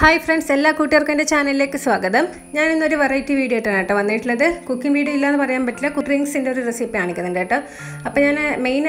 Hi friends, all the channel. Welcome. I am doing a variety video. Cooking video is drinks recipe. I am going to main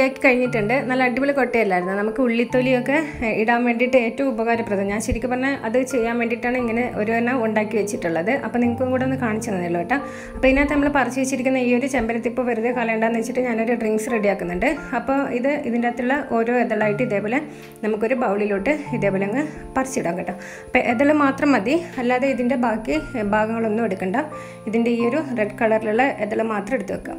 ready ആക്കിയിട്ടുണ്ട് നല്ല അടിപൊളി കൊട്ടയല്ലായിരുന്നു നമുക്ക് ഉള്ളിത്തൊലിയൊക്കെ ഇടാൻ വേണ്ടിയിട്ട് ഏറ്റവും ഉപകാരപ്രദം ഞാൻ ശരിക്കും പറഞ്ഞാൽ അത് ചെയ്യാൻ വേണ്ടിയിട്ടാണ് ഇങ്ങനെ ഒരെണ്ണം ഉണ്ടാക്കി വെച്ചിട്ടുള്ളത് അപ്പോൾ നിങ്ങൾക്കും കൂടി ഒന്ന് കാണിച്ചു തന്നേല്ലോ ട്ടോ അപ്പോൾ ഇതിനകത്ത് നമ്മൾ പറിച്ചു വെച്ചിരിക്കുന്ന ഈ ഒരു ചെമ്പരത്തിപ്പ് വെറുതെ കളയണ്ടാന്ന് വെച്ചിട്ട് ഞാൻ ഒരു ഡ്രിങ്ക്സ് റെഡിയാക്കുന്നുണ്ട് അപ്പോൾ ഇത് ഇതിന്റെ അകത്തുള്ള ഓരോ ഇതളായിട്ട് ഇതേപോലെ നമുക്ക് ഒരു ബൗളിലോട്ട് ഇതേപോലെ അങ്ങ് പറിച്ചിടാം കേട്ടോ അപ്പോൾ ഇതള മാത്രം മതി അല്ലാതെ ഇതിന്റെ ബാക്കി ഭാഗങ്ങളൊന്നും എടുക്കണ്ട ഇതിന്റെ ഈ ഒരു റെഡ് കളറിലുള്ള ഇതള മാത്രം എടുത്ത് വെക്കാം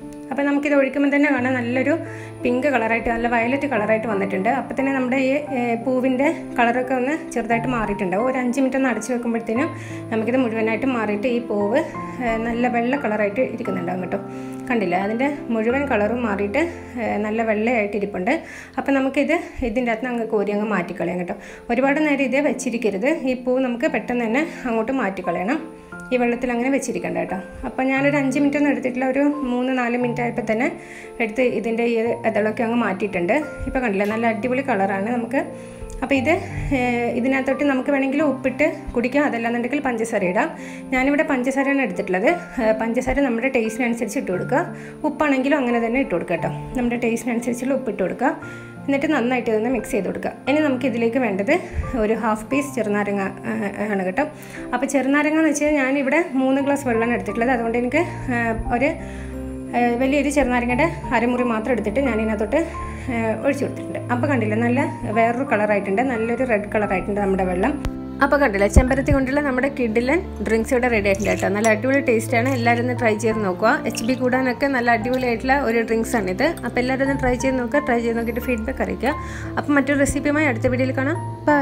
അപ്പോൾ നമുക്കിത് ഒഴിക്കുമ്പോൾ തന്നെ കാണാൻ നല്ലൊരു പിങ്ക് കളറായിട്ട് നല്ല വയലറ്റ് കളറായിട്ട് വന്നിട്ടുണ്ട് അപ്പോൾ തന്നെ നമ്മുടെ ഈ പൂവിൻ്റെ കളറൊക്കെ ഒന്ന് ചെറുതായിട്ട് മാറിയിട്ടുണ്ടാവും ഒരു 5 മിനിറ്റ് ഒന്ന് അടച്ചു വെക്കുമ്പോഴത്തേനും നമുക്കിത് മുഴുവനായിട്ട് മാറിയിട്ട് ഈ പൂവ് നല്ല വെള്ള കളറായിട്ട് ഇരിക്കുന്നുണ്ടാകും കേട്ടോ കണ്ടില്ല അതിൻ്റെ മുഴുവൻ കളറും മാറിയിട്ട് നല്ല വെള്ളയായിട്ട് ഇരിപ്പുണ്ട് അപ്പോൾ നമുക്കിത് ഇതിൻ്റെ അകത്ത് അങ്ങ് കോരി അങ്ങ് മാറ്റിക്കളയാം കേട്ടോ ഒരുപാട് നേരം ഇതേ വെച്ചിരിക്കരുത് ഈ പൂ നമുക്ക് പെട്ടെന്ന് തന്നെ അങ്ങോട്ട് മാറ്റിക്കളയണം ഈ വെള്ളത്തിൽ അങ്ങനെ വെച്ചിരിക്കണ്ട കേട്ടോ അപ്പോൾ ഞാനൊരു 5 മിനിറ്റ് ഒന്നും എടുത്തിട്ടില്ല ഒരു 3-4 മിനിറ്റ് ആയപ്പോൾ തന്നെ എടുത്ത് ഇതിൻ്റെ ഈ ഇതളൊക്കെ അങ്ങ് മാറ്റിയിട്ടുണ്ട് ഇപ്പോൾ കണ്ടില്ല നല്ല അടിപൊളി കളറാണ് നമുക്ക് അപ്പോൾ ഇത് ഇതിനകത്തോട്ട് നമുക്ക് വേണമെങ്കിൽ ഉപ്പിട്ട് കുടിക്കാം അതല്ലാന്നുണ്ടെങ്കിൽ പഞ്ചസാര ഇടാം ഞാനിവിടെ പഞ്ചസാരയാണ് എടുത്തിട്ടുള്ളത് പഞ്ചസാര നമ്മുടെ ടേസ്റ്റിനനുസരിച്ച് ഇട്ട് കൊടുക്കുക ഉപ്പാണെങ്കിലും അങ്ങനെ തന്നെ ഇട്ട് കൊടുക്കുക കേട്ടോ നമ്മുടെ ടേസ്റ്റിനനുസരിച്ചുള്ള ഉപ്പിട്ട് കൊടുക്കുക എന്നിട്ട് നന്നായിട്ട് ഇതൊന്ന് മിക്സ് ചെയ്ത് കൊടുക്കുക ഇനി നമുക്ക് ഇതിലേക്ക് വേണ്ടത് ഒരു 1/2 പീസ് ചെറുനാരങ്ങ ആണ് കേട്ടോ അപ്പോൾ ചെറുനാരങ്ങ എന്ന് വെച്ചാൽ ഞാനിവിടെ 3 ഗ്ലാസ് വെള്ളമാണ് എടുത്തിട്ടുള്ളത് അതുകൊണ്ട് എനിക്ക് ഒരു വലിയൊരു ചെറുനാരങ്ങയുടെ അരമുറി മാത്രം എടുത്തിട്ട് ഞാനിതിനകത്തോട്ട് ഒഴിച്ചു കൊടുത്തിട്ടുണ്ട് അപ്പോൾ കണ്ടില്ല നല്ല വേറൊരു കളറായിട്ടുണ്ട് നല്ലൊരു റെഡ് കളറായിട്ടുണ്ട് നമ്മുടെ വെള്ളം അപ്പോൾ കണ്ടില്ല ചെമ്പരത്തി കൊണ്ടുള്ള നമ്മുടെ കിഡിലൻ ഡ്രിങ്ക്സ് ഇവിടെ റെഡി ആയിട്ടുണ്ട് കേട്ടോ നല്ല അടിപൊളി ടേസ്റ്റാണ് എല്ലാവരും ഒന്ന് ട്രൈ ചെയ്ത് നോക്കുക HB കൂടാനൊക്കെ നല്ല അടിപൊളിയായിട്ടുള്ള ഒരു ഡ്രിങ്ക്സാണിത് അപ്പോൾ എല്ലാവരും ഒന്ന് ട്രൈ ചെയ്ത് നോക്കുക ട്രൈ ചെയ്ത് നോക്കിയിട്ട് ഫീഡ്ബാക്ക് അറിയിക്കുക അപ്പോൾ മറ്റൊരു റെസിപ്പിയുമായി അടുത്ത വീഡിയോയിൽ കാണാം ബൈ